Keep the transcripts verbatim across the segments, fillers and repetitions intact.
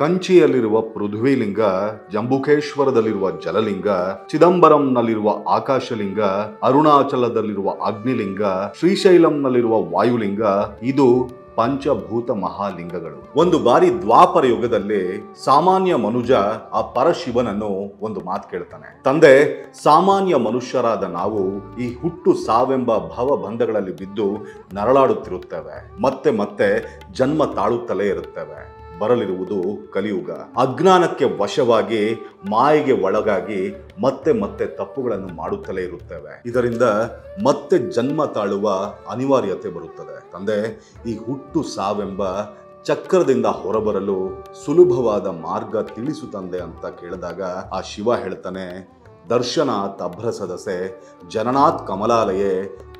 ಕಂಚಿಯಲ್ಲಿರುವ ಪೃಥ್ವಿಲಿಂಗ, ಜಂಬುಕೇಶ್ವರದಲ್ಲಿರುವ ಜಲಲಿಂಗ, ಚಿದಂಬರಂನಲ್ಲಿರುವ ಆಕಾಶಲಿಂಗ, ಅರುಣಾಚಲದಲ್ಲಿರುವ ಅಗ್ನಿಲಿಂಗ, ಶ್ರೀಶೈಲಂನಲ್ಲಿರುವ ವಾಯುಲಿಂಗ ಇದು पंचभूत महालिंगगळु। ಒಂದು ಬಾರಿ ದ್ವಾಪರ ಯುಗದಲ್ಲಿ ಸಾಮಾನ್ಯ ಮನುಜ ಆ ಪರಶಿವನನ್ನು ಒಂದು ಮಾತು ಕೇಳ್ತಾನೆ, ತಂದೆ ಸಾಮಾನ್ಯ ಮನುಷ್ಯರಾದ ನಾವು ಈ ಹುಟ್ಟು ಸಾವೆಂಬ ಭವಬಂಧಗಳಲ್ಲಿ ಬಿದ್ದು ನರಳಾಡುತ್ತಿರುತ್ತೇವೆ, ಮತ್ತೆ ಮತ್ತೆ ಜನ್ಮ ತಾಳುತ್ತಲೇ ಇರುತ್ತೇವೆ, ಬರಲಿರುವುದು ಕಲಿಯುಗ, ಅಜ್ಞಾನಕ್ಕೆ ವಶವಾಗಿ ಮಾಯೆಗೆ ಒಳಗಾಗಿ ಮತ್ತೆ ಮತ್ತೆ ತಪ್ಪುಗಳನ್ನು ಮಾಡುತ್ತಲೇ ಇರುತ್ತೇವೆ, ಇದರಿಂದ ಮತ್ತೆ ಜನ್ಮ ತಾಳುವ ಅನಿವಾರ್ಯತೆ ಬರುತ್ತದೆ, ತಂದೆ ಈ ಹುಟ್ಟು ಸಾವೆಂಬ ಚಕ್ರದಿಂದ ಹೊರಬರಲು ಸುಲಭವಾದ ಮಾರ್ಗ ತಿಳಿಸು ತಂದೆ ಅಂತ ಕೇಳಿದಾಗ ಆ ಶಿವ ಹೇಳ್ತಾನೆ, ದರ್ಶನಾತ್ ಅಭ್ರಸದಸೆ ಜನನಾತ್ ಕಮಲಾಲಯೇ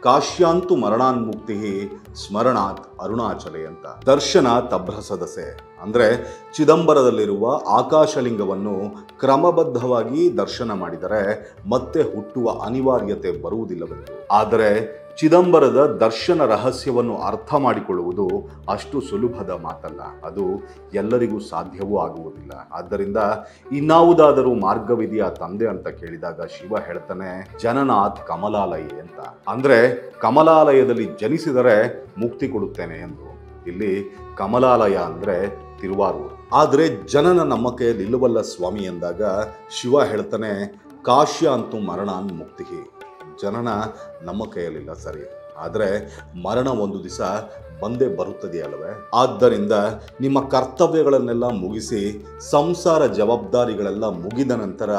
ಕಾಶ್ಯಾಂತು ಮರಣಾನ್ ಮುಕ್ತಿ ಸ್ಮರಣಾತ್ ಅರುಣಾಚಲೆ ಅಂತ। ದರ್ಶನಾತ್ ಅಭ್ರಸದಸೆ ಅಂದರೆ ಚಿದಂಬರದಲ್ಲಿರುವ ಆಕಾಶಲಿಂಗವನ್ನು ಕ್ರಮಬದ್ಧವಾಗಿ ದರ್ಶನ ಮಾಡಿದರೆ ಮತ್ತೆ ಹುಟ್ಟುವ ಅನಿವಾರ್ಯತೆ ಬರುವುದಿಲ್ಲವೆಂದು, ಆದರೆ ಚಿದಂಬರದ ದರ್ಶನ ರಹಸ್ಯವನ್ನು ಅರ್ಥ ಮಾಡಿಕೊಳ್ಳುವುದು ಅಷ್ಟು ಸುಲಭದ ಮಾತಲ್ಲ, ಅದು ಎಲ್ಲರಿಗೂ ಸಾಧ್ಯವೂ ಆಗುವುದಿಲ್ಲ, ಆದ್ದರಿಂದ ಇನ್ನಾವುದಾದರೂ ಮಾರ್ಗವಿದೆಯಾ ತಂದೆ ಅಂತ ಕೇಳಿದಾಗ ಶಿವ ಹೇಳ್ತಾನೆ, ಜನನಾಥ್ ಕಮಲಾಲಯ ಅಂತ, ಅಂದರೆ ಕಮಲಾಲಯದಲ್ಲಿ ಜನಿಸಿದರೆ ಮುಕ್ತಿ ಕೊಡುತ್ತೇನೆ ಎಂದು। ಇಲ್ಲಿ ಕಮಲಾಲಯ ಅಂದರೆ ತಿರುವಾರೂರು, ಆದರೆ ಜನನ ನಮ್ಮ ಕೈಯಲ್ಲಿ ನಿಲ್ಲುವಲ್ಲ ಸ್ವಾಮಿ ಎಂದಾಗ ಶಿವ ಹೇಳ್ತಾನೆ, ಕಾಶ್ಯ ಅಂತೂ ಮರಣಾನ್ ಮುಕ್ತಿ, ಜನನ ನಮ್ಮ ಕೈಯಲ್ಲಿಲ್ಲ ಸರಿ, ಆದರೆ ಮರಣ ಒಂದು ದಿವಸ ಬಂದೇ ಬರುತ್ತದೆಯಲ್ಲವೇ, ಆದ್ದರಿಂದ ನಿಮ್ಮ ಕರ್ತವ್ಯಗಳನ್ನೆಲ್ಲ ಮುಗಿಸಿ ಸಂಸಾರ ಜವಾಬ್ದಾರಿಗಳೆಲ್ಲ ಮುಗಿದ ನಂತರ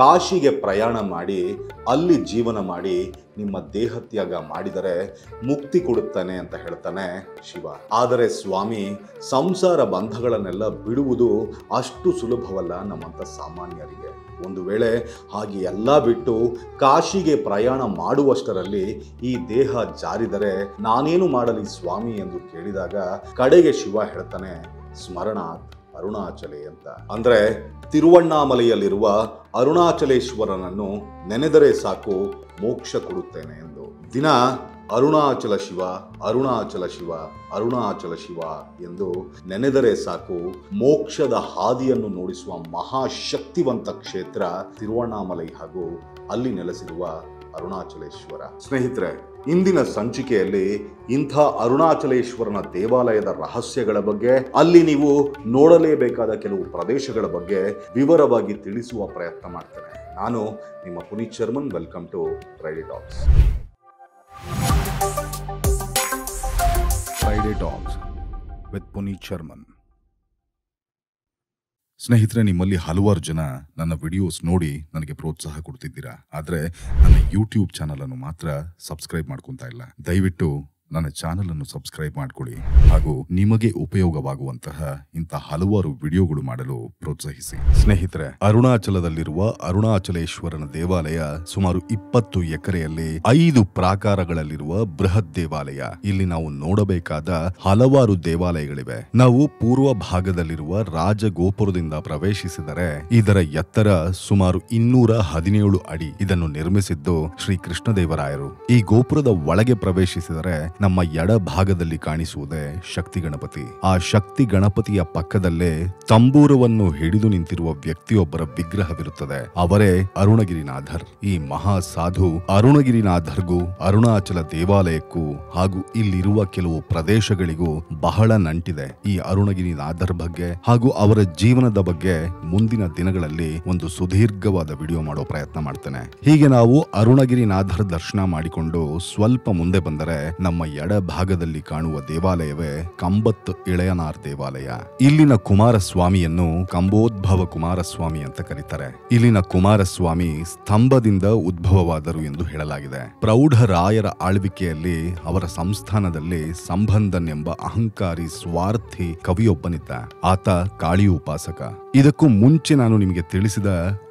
ಕಾಶಿಗೆ ಪ್ರಯಾಣ ಮಾಡಿ ಅಲ್ಲಿ ಜೀವನ ಮಾಡಿ ನಿಮ್ಮ ದೇಹತ್ಯಾಗ ಮಾಡಿದರೆ ಮುಕ್ತಿ ಕೊಡುತ್ತಾನೆ ಅಂತ ಹೇಳ್ತಾನೆ ಶಿವ। ಆದರೆ ಸ್ವಾಮಿ, ಸಂಸಾರ ಬಂಧಗಳನ್ನೆಲ್ಲ ಬಿಡುವುದು ಅಷ್ಟು ಸುಲಭವಲ್ಲ ನಮ್ಮಂಥ ಸಾಮಾನ್ಯರಿಗೆ, ಒಂದು ವೇಳೆ ಹಾಗೆ ಎಲ್ಲ ಬಿಟ್ಟು ಕಾಶಿಗೆ ಪ್ರಯಾಣ ಮಾಡುವಷ್ಟರಲ್ಲಿ ಈ ದೇಹ ಜಾರಿದರೆ ನಾನೇನು ಮಾಡಲಿ ಸ್ವಾಮಿ ಎಂದು ಕೇಳಿದಾಗ ಕಡೆಗೆ ಶಿವ ಹೇಳ್ತಾನೆ, ಸ್ಮರಣಾತ್ ಅರುಣಾಚಲೆ ಅಂತ, ಅಂದರೆ ತಿರುವಣ್ಣಾಮಲೆಯಲ್ಲಿರುವ ಅರುಣಾಚಲೇಶ್ವರನನ್ನು ನೆನೆದರೆ ಸಾಕು ಮೋಕ್ಷ ಕೊಡುತ್ತೇನೆ ಎಂದು। ದಿನ ಅರುಣಾಚಲ ಶಿವ ಅರುಣಾಚಲ ಶಿವ ಅರುಣಾಚಲ ಶಿವ ಎಂದು ನೆನೆದರೆ ಸಾಕು ಮೋಕ್ಷದ ಹಾದಿಯನ್ನು ನೋಡಿಸುವ ಮಹಾಶಕ್ತಿವಂತ ಕ್ಷೇತ್ರ ತಿರುವಣ್ಣಾಮಲೈ ಹಾಗೂ ಅಲ್ಲಿ ನೆಲೆಸಿರುವ ಅರುಣಾಚಲೇಶ್ವರ। ಸ್ನೇಹಿತರೆ, ಇಂದಿನ ಸಂಚಿಕೆಯಲ್ಲಿ ಇಂಥ ಅರುಣಾಚಲೇಶ್ವರನ ದೇವಾಲಯದ ರಹಸ್ಯಗಳ ಬಗ್ಗೆ, ಅಲ್ಲಿ ನೀವು ನೋಡಲೇಬೇಕಾದ ಕೆಲವು ಪ್ರದೇಶಗಳ ಬಗ್ಗೆ ವಿವರವಾಗಿ ತಿಳಿಸುವ ಪ್ರಯತ್ನ ಮಾಡ್ತೇನೆ। ನಾನು ನಿಮ್ಮ Puneeth Sharman, welcome to Friday talks. Friday talks with Puneeth Sharman. ಸ್ನೇಹಿತರೆ, ನಿಮ್ಮಲ್ಲಿ ಹಲವಾರು ಜನ ನನ್ನ ವಿಡಿಯೋಸ್ ನೋಡಿ ನನಗೆ ಪ್ರೋತ್ಸಾಹ ಕೊಡ್ತಿದ್ದೀರಾ, ಆದರೆ ನನ್ನ ಯೂಟ್ಯೂಬ್ ಚಾನಲನ್ನು ಮಾತ್ರ ಸಬ್ಸ್ಕ್ರೈಬ್ ಮಾಡ್ಕೊತಾ ಇಲ್ಲ। ದಯವಿಟ್ಟು ನನ್ನ ಚಾನಲನ್ನು ಸಬ್ಸ್ಕ್ರೈಬ್ ಮಾಡಿಕೊಳ್ಳಿ ಹಾಗೂ ನಿಮಗೆ ಉಪಯೋಗವಾಗುವಂತಹ ಇಂಥ ಹಲವಾರು ವಿಡಿಯೋಗಳು ಮಾಡಲು ಪ್ರೋತ್ಸಾಹಿಸಿ। ಸ್ನೇಹಿತರೆ, ಅರುಣಾಚಲದಲ್ಲಿರುವ ಅರುಣಾಚಲೇಶ್ವರನ ದೇವಾಲಯ ಸುಮಾರು ಇಪ್ಪತ್ತು ಎಕರೆಯಲ್ಲಿ ಐದು ಪ್ರಾಕಾರಗಳಲ್ಲಿರುವ ಬೃಹತ್ ದೇವಾಲಯ। ಇಲ್ಲಿ ನಾವು ನೋಡಬೇಕಾದ ಹಲವಾರು ದೇವಾಲಯಗಳಿವೆ। ನಾವು ಪೂರ್ವ ಭಾಗದಲ್ಲಿರುವ ರಾಜಗೋಪುರದಿಂದ ಪ್ರವೇಶಿಸಿದರೆ ಇದರ ಎತ್ತರ ಸುಮಾರು ಇನ್ನೂರ ಹದಿನೇಳು ಅಡಿ। ಇದನ್ನು ನಿರ್ಮಿಸಿದ್ದು ಶ್ರೀ ಕೃಷ್ಣದೇವರಾಯರು। ಈ ಗೋಪುರದ ಒಳಗೆ ಪ್ರವೇಶಿಸಿದರೆ ನಮ್ಮ ಎಡ ಭಾಗದಲ್ಲಿ ಕಾಣಿಸುವುದೇ ಶಕ್ತಿ ಗಣಪತಿ। ಆ ಶಕ್ತಿ ಗಣಪತಿಯ ಪಕ್ಕದಲ್ಲೇ ತಂಬೂರವನ್ನು ಹಿಡಿದು ನಿಂತಿರುವ ವ್ಯಕ್ತಿಯೊಬ್ಬರ ವಿಗ್ರಹವಿರುತ್ತದೆ, ಅವರೇ ಅರುಣಗಿರಿನಾಥರ್। ಈ ಮಹಾ ಸಾಧು ಅರುಣಗಿರಿನಾಥರ್ಗೂ ಅರುಣಾಚಲ ದೇವಾಲಯಕ್ಕೂ ಹಾಗೂ ಇಲ್ಲಿರುವ ಕೆಲವು ಪ್ರದೇಶಗಳಿಗೂ ಬಹಳ ನಂಟಿದೆ। ಈ ಅರುಣಗಿರಿನಾಥರ್ ಬಗ್ಗೆ ಹಾಗೂ ಅವರ ಜೀವನದ ಬಗ್ಗೆ ಮುಂದಿನ ದಿನಗಳಲ್ಲಿ ಒಂದು ಸುದೀರ್ಘವಾದ ವಿಡಿಯೋ ಮಾಡೋ ಪ್ರಯತ್ನ ಮಾಡ್ತೇನೆ। ಹೀಗೆ ನಾವು ಅರುಣಗಿರಿನಾಥರ್ ದರ್ಶನ ಮಾಡಿಕೊಂಡು ಸ್ವಲ್ಪ ಮುಂದೆ ಬಂದರೆ ನಮ್ಮ ಎಡ ಭಾಗದಲ್ಲಿ ಕಾಣುವ ದೇವಾಲಯವೇ ಕಂಬತ್ ಇಳೆಯನಾರ್ ದೇವಾಲಯ। ಇಲ್ಲಿನ ಕುಮಾರಸ್ವಾಮಿಯನ್ನು ಕಂಬೋದ್ಭವ ಕುಮಾರಸ್ವಾಮಿ ಅಂತ ಕರೀತಾರೆ। ಇಲ್ಲಿನ ಕುಮಾರಸ್ವಾಮಿ ಸ್ತಂಭದಿಂದ ಉದ್ಭವವಾದರು ಎಂದು ಹೇಳಲಾಗಿದೆ। ಪ್ರೌಢರಾಯರ ಆಳ್ವಿಕೆಯಲ್ಲಿ ಅವರ ಸಂಸ್ಥಾನದಲ್ಲಿ ಸಂಬಂಧನೆಂಬ ಅಹಂಕಾರಿ ಸ್ವಾರ್ಥಿ ಕವಿಯೊಬ್ಬನಿದ್ದ, ಆತ ಕಾಳಿ ಉಪಾಸಕ। ಇದಕ್ಕೂ ಮುಂಚೆ ನಾನು ನಿಮಗೆ ತಿಳಿಸಿದ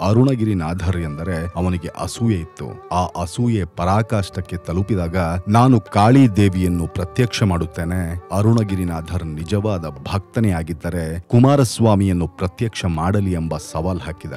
ಅರುಣಗಿರಿನಾಥರ್ ಎಂದರೆ ಅವನಿಗೆ ಅಸೂಯೆ ಇತ್ತು। ಆ ಅಸೂಯೆ ಪರಾಕಾಷ್ಠಕ್ಕೆ ತಲುಪಿದಾಗ ನಾನು ಕಾಳಿ ದೇವಿಯನ್ನು ಪ್ರತ್ಯಕ್ಷ ಮಾಡುತ್ತೇನೆ, ಅರುಣಗಿರಿನಾಥರ್ ನಿಜವಾದ ಭಕ್ತನೇ ಆಗಿದ್ದರೆ ಕುಮಾರಸ್ವಾಮಿಯನ್ನು ಪ್ರತ್ಯಕ್ಷ ಮಾಡಲಿ ಎಂಬ ಸವಾಲ್ ಹಾಕಿದ।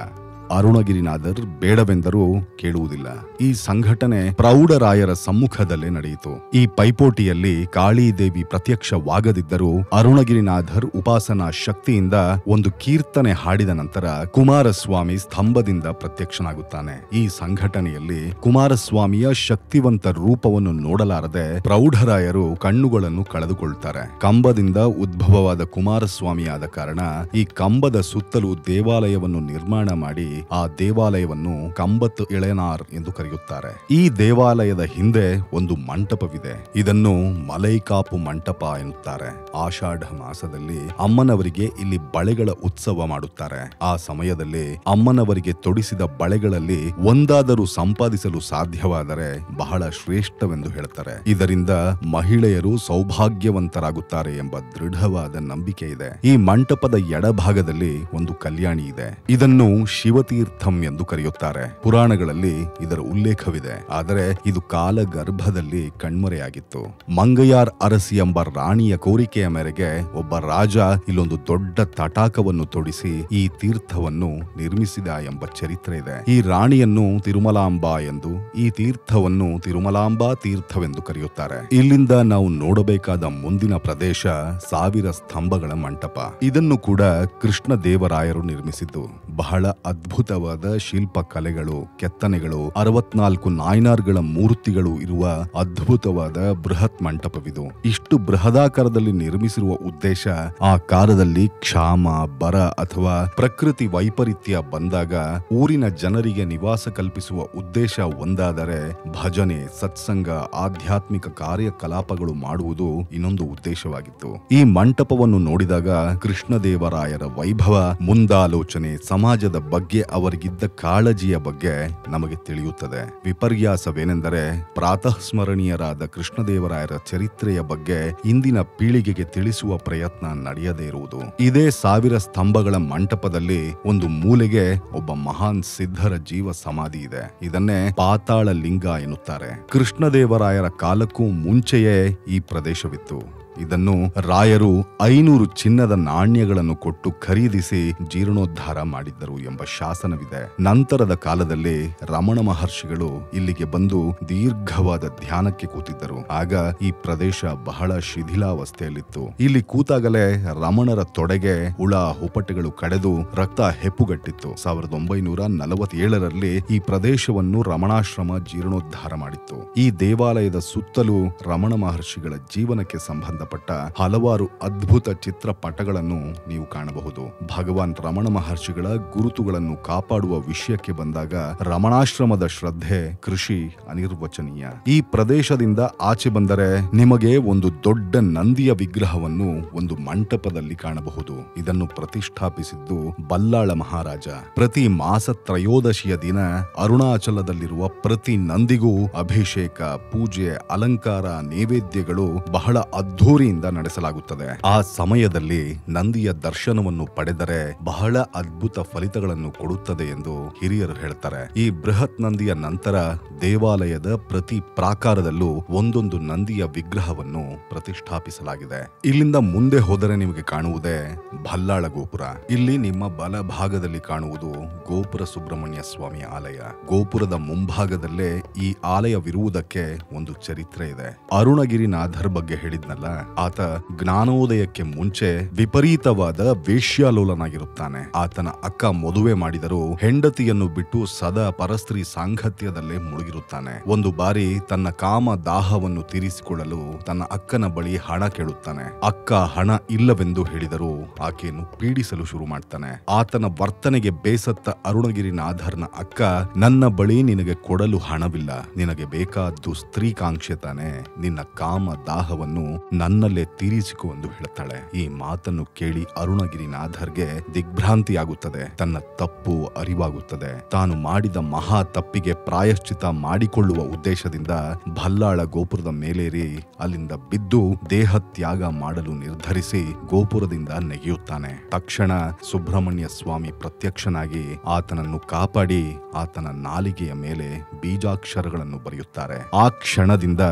ಅರುಣಗಿರಿನಾಥರ್ ಬೇಡವೆಂದರೂ ಕೇಳುವುದಿಲ್ಲ. ಈ ಸಂಘಟನೆ ಪ್ರೌಢರಾಯರ ಸಮ್ಮುಖದಲ್ಲೇ ನಡೆಯಿತು. ಈ ಪೈಪೋಟಿಯಲ್ಲಿ ಕಾಳಿದೇವಿ ಪ್ರತ್ಯಕ್ಷವಾಗದಿದ್ದರೂ ಅರುಣಗಿರಿನಾಥರ್ ಉಪಾಸನಾ ಶಕ್ತಿಯಿಂದ ಒಂದು ಕೀರ್ತನೆ ಹಾಡಿದ ನಂತರ ಕುಮಾರಸ್ವಾಮಿ ಸ್ತಂಭದಿಂದ ಪ್ರತ್ಯಕ್ಷನಾಗುತ್ತಾನೆ. ಈ ಸಂಘಟನೆಯಲ್ಲಿ ಕುಮಾರಸ್ವಾಮಿಯ ಶಕ್ತಿವಂತ ರೂಪವನ್ನು ನೋಡಲಾರದೆ ಪ್ರೌಢರಾಯರು ಕಣ್ಣುಗಳನ್ನು ಕಳೆದುಕೊಳ್ಳುತ್ತಾರೆ. ಕಂಬದಿಂದ ಉದ್ಭವವಾದ ಕುಮಾರಸ್ವಾಮಿಯಾದ ಕಾರಣ ಈ ಕಂಬದ ಸುತ್ತಲೂ ದೇವಾಲಯವನ್ನು ನಿರ್ಮಾಣ ಮಾಡಿ ಆ ದೇವಾಲಯವನ್ನು ಕಂಬತ್ ಎಳೆನಾರ್ ಎಂದು ಕರೆಯುತ್ತಾರೆ. ಈ ದೇವಾಲಯದ ಹಿಂದೆ ಒಂದು ಮಂಟಪವಿದೆ. ಇದನ್ನು ಮಲೈಕಾಪು ಮಂಟಪ ಎನ್ನುತ್ತಾರೆ. ಆಷಾಢ ಮಾಸದಲ್ಲಿ ಅಮ್ಮನವರಿಗೆ ಇಲ್ಲಿ ಬಳೆಗಳ ಉತ್ಸವ ಮಾಡುತ್ತಾರೆ. ಆ ಸಮಯದಲ್ಲಿ ಅಮ್ಮನವರಿಗೆ ತೊಡಿಸಿದ ಬಳೆಗಳಲ್ಲಿ ಒಂದಾದರೂ ಸಂಪಾದಿಸಲು ಸಾಧ್ಯವಾದರೆ ಬಹಳ ಶ್ರೇಷ್ಠವೆಂದು ಹೇಳುತ್ತಾರೆ. ಇದರಿಂದ ಮಹಿಳೆಯರು ಸೌಭಾಗ್ಯವಂತರಾಗುತ್ತಾರೆ ಎಂಬ ದೃಢವಾದ ನಂಬಿಕೆ ಇದೆ. ಈ ಮಂಟಪದ ಎಡಭಾಗದಲ್ಲಿ ಒಂದು ಕಲ್ಯಾಣಿ ಇದೆ. ಇದನ್ನು ಶಿವತೀರ್ಥಂ ಎಂದು ಕರೆಯುತ್ತಾರೆ. ಪುರಾಣಗಳಲ್ಲಿ ಇದರ ಉಲ್ಲೇಖವಿದೆ. ಆದರೆ ಇದು ಕಾಲಗರ್ಭದಲ್ಲಿ ಕಣ್ಮರೆಯಾಗಿತ್ತು. ಮಂಗಯಾರ್ ಅರಸಿ ಎಂಬ ರಾಣಿಯ ಕೋರಿಕೆಯ ಮೇರೆಗೆ ಒಬ್ಬ ರಾಜ ಇಲ್ಲೊಂದು ದೊಡ್ಡ ತಟಾಕವನ್ನು ತೊಡಿಸಿ ಈ ತೀರ್ಥವನ್ನು ನಿರ್ಮಿಸಿದ ಎಂಬ ಚರಿತ್ರೆ ಇದೆ. ಈ ರಾಣಿಯನ್ನು ತಿರುಮಲಾಂಬಾ ಎಂದು, ಈ ತೀರ್ಥವನ್ನು ತಿರುಮಲಾಂಬಾ ತೀರ್ಥವೆಂದು ಕರೆಯುತ್ತಾರೆ. ಇಲ್ಲಿಂದ ನಾವು ನೋಡಬೇಕಾದ ಮುಂದಿನ ಪ್ರದೇಶ ಸಾವಿರ ಸ್ತಂಭಗಳ ಮಂಟಪ. ಇದನ್ನು ಕೂಡ ಕೃಷ್ಣ ದೇವರಾಯರು ನಿರ್ಮಿಸಿದ್ದು. ಬಹಳ ಅದ್ಭುತವಾದ ಶಿಲ್ಪಕಲೆಗಳು, ಕೆತ್ತನೆಗಳು, ಅರವತ್ನಾಲ್ಕು ನಾಯ್ನಾರ್ಗಳ ಮೂರ್ತಿಗಳು ಇರುವ ಅದ್ಭುತವಾದ ಬೃಹತ್ ಮಂಟಪವಿದು. ಇಷ್ಟು ಬೃಹದಾಕಾರದಲ್ಲಿ ನಿರ್ಮಿಸಿರುವ ಉದ್ದೇಶ ಆ ಕಾಲದಲ್ಲಿ ಕ್ಷಾಮ, ಬರ ಅಥವಾ ಪ್ರಕೃತಿ ವೈಪರೀತ್ಯ ಬಂದಾಗ ಊರಿನ ಜನರಿಗೆ ನಿವಾಸ ಕಲ್ಪಿಸುವ ಉದ್ದೇಶ ಒಂದಾದರೆ, ಭಜನೆ, ಸತ್ಸಂಗ, ಆಧ್ಯಾತ್ಮಿಕ ಕಾರ್ಯಕಲಾಪಗಳು ಮಾಡುವುದು ಇನ್ನೊಂದು ಉದ್ದೇಶವಾಗಿತ್ತು. ಈ ಮಂಟಪವನ್ನು ನೋಡಿದಾಗ ಕೃಷ್ಣದೇವರಾಯರ ವೈಭವ, ಮುಂದಾಲೋಚನೆ, ಸಮಾಜದ ಬಗ್ಗೆ ಅವರಿಗಿದ್ದ ಕಾಳಜಿಯ ಬಗ್ಗೆ ನಮಗೆ ತಿಳಿಯುತ್ತದೆ. ವಿಪರ್ಯಾಸವೇನೆಂದರೆ ಪ್ರಾತಃ ಸ್ಮರಣೀಯರಾದ ಕೃಷ್ಣದೇವರಾಯರ ಚರಿತ್ರೆಯ ಬಗ್ಗೆ ಇಂದಿನ ಪೀಳಿಗೆಗೆ ತಿಳಿಸುವ ಪ್ರಯತ್ನ ನಡೆಯದೇ ಇರುವುದು. ಇದೇ ಸಾವಿರ ಸ್ತಂಭಗಳ ಮಂಟಪದಲ್ಲಿ ಒಂದು ಮೂಲೆಗೆ ಒಬ್ಬ ಮಹಾನ್ ಸಿದ್ಧರ ಜೀವ ಸಮಾಧಿ ಇದೆ. ಇದನ್ನೇ ಪಾತಾಳ ಲಿಂಗ ಎನ್ನುತ್ತಾರೆ. ಕೃಷ್ಣದೇವರಾಯರ ಕಾಲಕ್ಕೂ ಮುಂಚೆಯೇ ಈ ಪ್ರದೇಶವಿತ್ತು. ಇದನ್ನು ರಾಯರು ಐನೂರು ಚಿನ್ನದ ನಾಣ್ಯಗಳನ್ನು ಕೊಟ್ಟು ಖರೀದಿಸಿ ಜೀರ್ಣೋದ್ಧಾರ ಮಾಡಿದ್ದರು ಎಂಬ ಶಾಸನವಿದೆ. ನಂತರದ ಕಾಲದಲ್ಲಿ ರಮಣ ಮಹರ್ಷಿಗಳು ಇಲ್ಲಿಗೆ ಬಂದು ದೀರ್ಘವಾದ ಧ್ಯಾನಕ್ಕೆ ಕೂತಿದ್ದರು. ಆಗ ಈ ಪ್ರದೇಶ ಬಹಳ ಶಿಥಿಲಾವಸ್ಥೆಯಲ್ಲಿತ್ತು. ಇಲ್ಲಿ ಕೂತಾಗಲೇ ರಮಣರ ತೊಡೆಗೆ ಹುಳ ಹುಪಟೆಗಳು ಕಡೆದು ರಕ್ತ ಹೆಪ್ಪುಗಟ್ಟಿತ್ತು. ಸಾವಿರದ ಒಂಬೈನೂರ ನಲವತ್ತೇಳರಲ್ಲಿ ಈ ಪ್ರದೇಶವನ್ನು ರಮಣಾಶ್ರಮ ಜೀರ್ಣೋದ್ಧಾರ ಮಾಡಿತ್ತು. ಈ ದೇವಾಲಯದ ಸುತ್ತಲೂ ರಮಣ ಮಹರ್ಷಿಗಳ ಜೀವನಕ್ಕೆ ಸಂಬಂಧ ಪಟ್ಟ ಹಲವಾರು ಅದ್ಭುತ ಚಿತ್ರಪಟಗಳನ್ನು ನೀವು ಕಾಣಬಹುದು. ಭಗವಾನ್ ರಮಣ ಮಹರ್ಷಿಗಳ ಗುರುತುಗಳನ್ನು ಕಾಪಾಡುವ ವಿಷಯಕ್ಕೆ ಬಂದಾಗ ರಮಣಾಶ್ರಮದ ಶ್ರದ್ಧೆ, ಕೃಷಿ ಅನಿರ್ವಚನೀಯ. ಈ ಪ್ರದೇಶದಿಂದ ಆಚೆ ಬಂದರೆ ನಿಮಗೆ ಒಂದು ದೊಡ್ಡ ನಂದಿಯ ವಿಗ್ರಹವನ್ನು ಒಂದು ಮಂಟಪದಲ್ಲಿ ಕಾಣಬಹುದು. ಇದನ್ನು ಪ್ರತಿಷ್ಠಾಪಿಸಿದ್ದು ಬಲ್ಲಾಳ ಮಹಾರಾಜ. ಪ್ರತಿ ಮಾಸ ತ್ರಯೋದಶಿಯ ದಿನ ಅರುಣಾಚಲದಲ್ಲಿರುವ ಪ್ರತಿ ನಂದಿಗೂ ಅಭಿಷೇಕ, ಪೂಜೆ, ಅಲಂಕಾರ, ನೈವೇದ್ಯಗಳು ಬಹಳ ಅದ್ಧೂರಿಯಿಂದ ನಡೆಸಲಾಗುತ್ತದೆ. ಆ ಸಮಯದಲ್ಲಿ ನಂದಿಯ ದರ್ಶನವನ್ನು ಪಡೆದರೆ ಬಹಳ ಅದ್ಭುತ ಫಲಿತಗಳನ್ನು ಕೊಡುತ್ತದೆ ಎಂದು ಹಿರಿಯರು ಹೇಳ್ತಾರೆ. ಈ ಬೃಹತ್ ನಂದಿಯ ನಂತರ ದೇವಾಲಯದ ಪ್ರತಿ ಪ್ರಾಕಾರದಲ್ಲೂ ಒಂದೊಂದು ನಂದಿಯ ವಿಗ್ರಹವನ್ನು ಪ್ರತಿಷ್ಠಾಪಿಸಲಾಗಿದೆ. ಇಲ್ಲಿಂದ ಮುಂದೆ ಹೋದರೆ ನಿಮಗೆ ಕಾಣುವುದೇ ಭಲ್ಲಾಳ ಗೋಪುರ. ಇಲ್ಲಿ ನಿಮ್ಮ ಬಲ ಭಾಗದಲ್ಲಿ ಕಾಣುವುದು ಗೋಪುರ ಸುಬ್ರಹ್ಮಣ್ಯ ಸ್ವಾಮಿ ಆಲಯ. ಗೋಪುರದ ಮುಂಭಾಗದಲ್ಲೇ ಈ ಆಲಯವಿರುವುದಕ್ಕೆ ಒಂದು ಚರಿತ್ರೆ ಇದೆ. ಅರುಣಗಿರಿನಾಥರ್ ಬಗ್ಗೆ ಹೇಳಿದ್ನಲ್ಲ, ಆತ ಜ್ಞಾನೋದಯಕ್ಕೆ ಮುಂಚೆ ವಿಪರೀತವಾದ ವೇಶ್ಯಾಲೋಲನಾಗಿರುತ್ತಾನೆ. ಆತನ ಅಕ್ಕ ಮದುವೆ ಮಾಡಿದರೂ ಹೆಂಡತಿಯನ್ನು ಬಿಟ್ಟು ಸದಾ ಪರಸ್ತ್ರೀ ಸಾಂಗತ್ಯದಲ್ಲೇ ಮುಳುಗಿರುತ್ತಾನೆ. ಒಂದು ಬಾರಿ ತನ್ನ ಕಾಮ ದಾಹವನ್ನು ತೀರಿಸಿಕೊಳ್ಳಲು ತನ್ನ ಅಕ್ಕನ ಬಳಿ ಹಣ ಕೇಳುತ್ತಾನೆ. ಅಕ್ಕ ಹಣ ಇಲ್ಲವೆಂದು ಹೇಳಿದರೂ ಆಕೆಯನ್ನು ಪೀಡಿಸಲು ಶುರು ಮಾಡ್ತಾನೆ. ಆತನ ವರ್ತನೆಗೆ ಬೇಸತ್ತ ಅರುಣಗಿರಿನಾಥರ್ನ ಅಕ್ಕ, ನನ್ನ ಬಳಿ ನಿನಗೆ ಕೊಡಲು ಹಣವಿಲ್ಲ, ನಿನಗೆ ಬೇಕಾದ್ದು ಸ್ತ್ರೀಕಾಂಕ್ಷೆ ತಾನೆ, ನಿನ್ನ ಕಾಮ ದಾಹವನ್ನು ನನ್ನಲ್ಲೇ ತೀರಿಸಿಕು ಎಂದು ಹೇಳ್ತಾಳೆ. ಈ ಮಾತನ್ನು ಕೇಳಿ ಅರುಣಗಿರಿನಾಥರ್ಗೆ ದಿಗ್ಭ್ರಾಂತಿಯಾಗುತ್ತದೆ. ತನ್ನ ತಪ್ಪು ಅರಿವಾಗುತ್ತದೆ. ತಾನು ಮಾಡಿದ ಮಹಾ ತಪ್ಪಿಗೆ ಪ್ರಾಯಶ್ಚಿತ ಮಾಡಿಕೊಳ್ಳುವ ಉದ್ದೇಶದಿಂದ ಭಲ್ಲಾಳ ಗೋಪುರದ ಮೇಲೇರಿ ಅಲ್ಲಿಂದ ಬಿದ್ದು ದೇಹ ತ್ಯಾಗ ಮಾಡಲು ನಿರ್ಧರಿಸಿ ಗೋಪುರದಿಂದ ನೆಗೆಯುತ್ತಾನೆ. ತಕ್ಷಣ ಸುಬ್ರಹ್ಮಣ್ಯ ಸ್ವಾಮಿ ಪ್ರತ್ಯಕ್ಷನಾಗಿ ಆತನನ್ನು ಕಾಪಾಡಿ ಆತನ ನಾಲಿಗೆಯ ಮೇಲೆ ಬೀಜಾಕ್ಷರಗಳನ್ನು ಬರೆಯುತ್ತಾರೆ. ಆ ಕ್ಷಣದಿಂದ